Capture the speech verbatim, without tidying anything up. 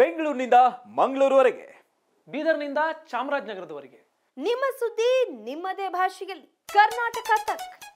ಬೆಂಗಳೂರಿನಿಂದ ಮಂಗಳೂರುವರೆಗೆ ಬೀದರ್ನಿಂದ ಚಾಮರಾಜನಗರದವರೆಗೆ ನಿಮ್ಮ ಸುದ್ದಿ ನಿಮ್ಮದೇ ಭಾಷೆಯಲ್ಲಿ ಕರ್ನಾಟಕ ತಕ್.